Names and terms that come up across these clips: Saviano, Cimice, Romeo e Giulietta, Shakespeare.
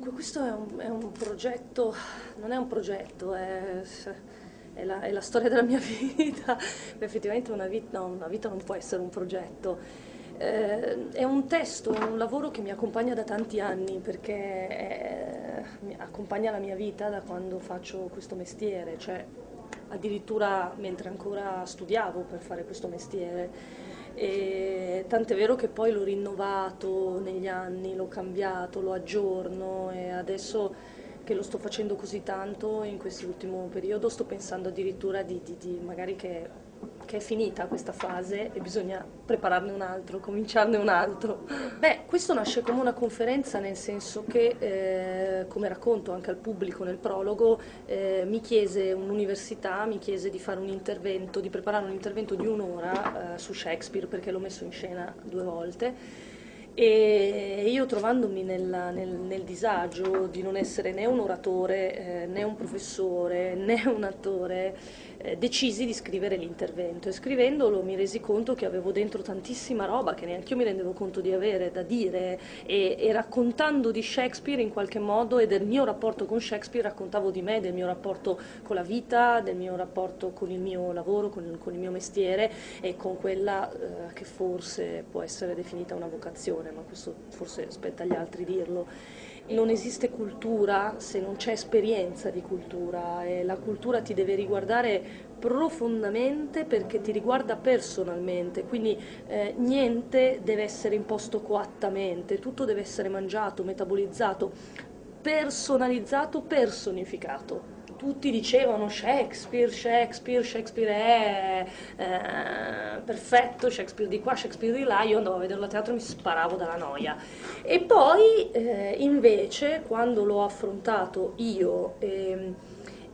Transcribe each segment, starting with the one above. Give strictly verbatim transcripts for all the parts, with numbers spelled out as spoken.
Dunque, questo è un, è un progetto, non è un progetto, è, è, la, è la storia della mia vita. Effettivamente una vita, no, una vita non può essere un progetto. Eh, è un testo, è un lavoro che mi accompagna da tanti anni, perché è, mi accompagna la mia vita da quando faccio questo mestiere, cioè addirittura mentre ancora studiavo per fare questo mestiere. E tant'è vero che poi l'ho rinnovato negli anni, l'ho cambiato, lo aggiorno, e adesso che lo sto facendo così tanto in quest'ultimo periodo sto pensando addirittura di, di, di magari che, che è finita questa fase e bisogna prepararne un altro, cominciarne un altro. Beh, questo nasce come una conferenza, nel senso che, eh, come racconto anche al pubblico nel prologo, eh, mi chiese un'università, mi chiese di fare un intervento, di preparare un intervento di un'ora eh, su Shakespeare, perché l'ho messo in scena due volte. E io, trovandomi nella, nel, nel disagio di non essere né un oratore, eh, né un professore, né un attore, eh, decisi di scrivere l'intervento, e scrivendolo mi resi conto che avevo dentro tantissima roba che neanche io mi rendevo conto di avere da dire, e, e raccontando di Shakespeare in qualche modo e del mio rapporto con Shakespeare raccontavo di me, del mio rapporto con la vita, del mio rapporto con il mio lavoro, con il, con il mio mestiere e con quella eh, che forse può essere definita una vocazione, ma questo forse spetta agli altri dirlo. Non esiste cultura se non c'è esperienza di cultura, e la cultura ti deve riguardare profondamente perché ti riguarda personalmente, quindi eh, niente deve essere imposto coattamente, tutto deve essere mangiato, metabolizzato, personalizzato, personificato. Tutti dicevano Shakespeare, Shakespeare, Shakespeare è eh, perfetto, Shakespeare di qua, Shakespeare di là. Io andavo a vederlo a teatro e mi sparavo dalla noia. E poi eh, invece quando l'ho affrontato io e,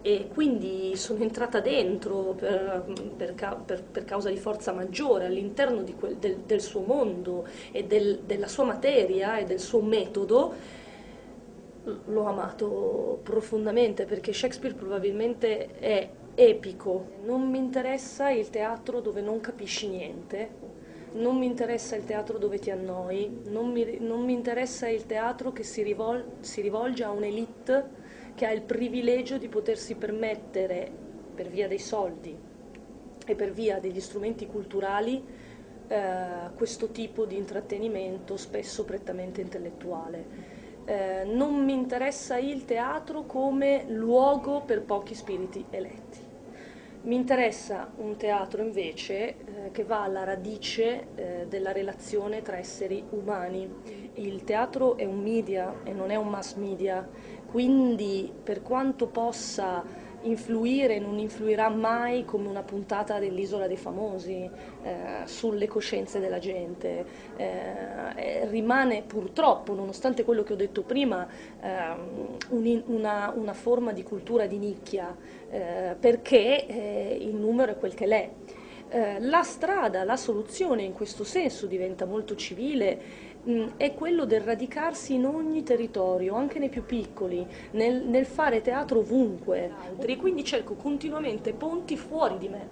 e quindi sono entrata dentro per, per, per, per causa di forza maggiore all'interno del, del suo mondo e del, della sua materia e del suo metodo, l'ho amato profondamente, perché Shakespeare probabilmente è epico. Non mi interessa il teatro dove non capisci niente, non mi interessa il teatro dove ti annoi, non mi, non mi interessa il teatro che si, rivol, si rivolge a un'elite che ha il privilegio di potersi permettere, per via dei soldi e per via degli strumenti culturali, eh, questo tipo di intrattenimento spesso prettamente intellettuale. Eh, non mi interessa il teatro come luogo per pochi spiriti eletti. Mi interessa un teatro invece eh, che va alla radice eh, della relazione tra esseri umani. Il teatro è un media e non è un mass media, quindi per quanto possa influire, non influirà mai come una puntata dell'Isola dei Famosi eh, sulle coscienze della gente. Eh, rimane purtroppo, nonostante quello che ho detto prima, eh, un, una, una forma di cultura di nicchia, eh, perché eh, il numero è quel che l'è. Eh, la strada, la soluzione in questo senso diventa molto civile, è quello del radicarsi in ogni territorio, anche nei più piccoli, nel, nel fare teatro ovunque. Quindi cerco continuamente ponti fuori di me,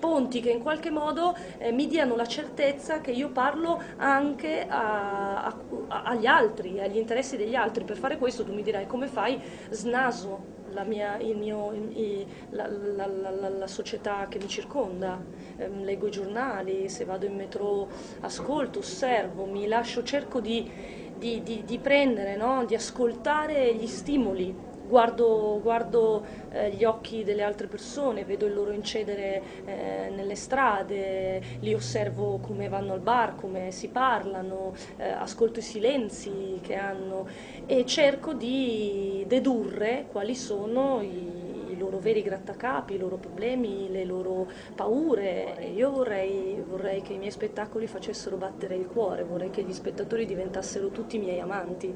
ponti che in qualche modo eh, mi diano la certezza che io parlo anche a, a, agli altri, agli interessi degli altri. Per fare questo tu mi dirai: come fai? Snaso la, mia, il mio, il, la, la, la, la società che mi circonda, eh, leggo i giornali, se vado in metro ascolto, osservo, mi lascio, cerco di, di, di, di prendere, no? Di ascoltare gli stimoli, guardo, guardo eh, gli occhi delle altre persone, vedo il loro incedere eh, nelle strade, li osservo come vanno al bar, come si parlano, eh, ascolto i silenzi che hanno e cerco di dedurre quali sono i, i loro veri grattacapi, i loro problemi, le loro paure. Io vorrei, vorrei che i miei spettacoli facessero battere il cuore, vorrei che gli spettatori diventassero tutti miei amanti.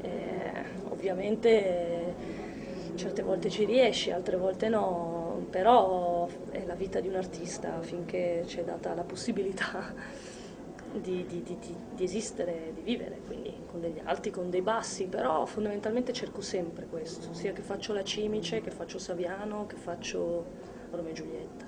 Eh, ovviamente eh, certe volte ci riesci, altre volte no, però è la vita di un artista finché c'è data la possibilità Di, di, di, di esistere, di vivere, quindi con degli alti, con dei bassi, però fondamentalmente cerco sempre questo, sia che faccio la Cimice, che faccio Saviano, che faccio Romeo e Giulietta.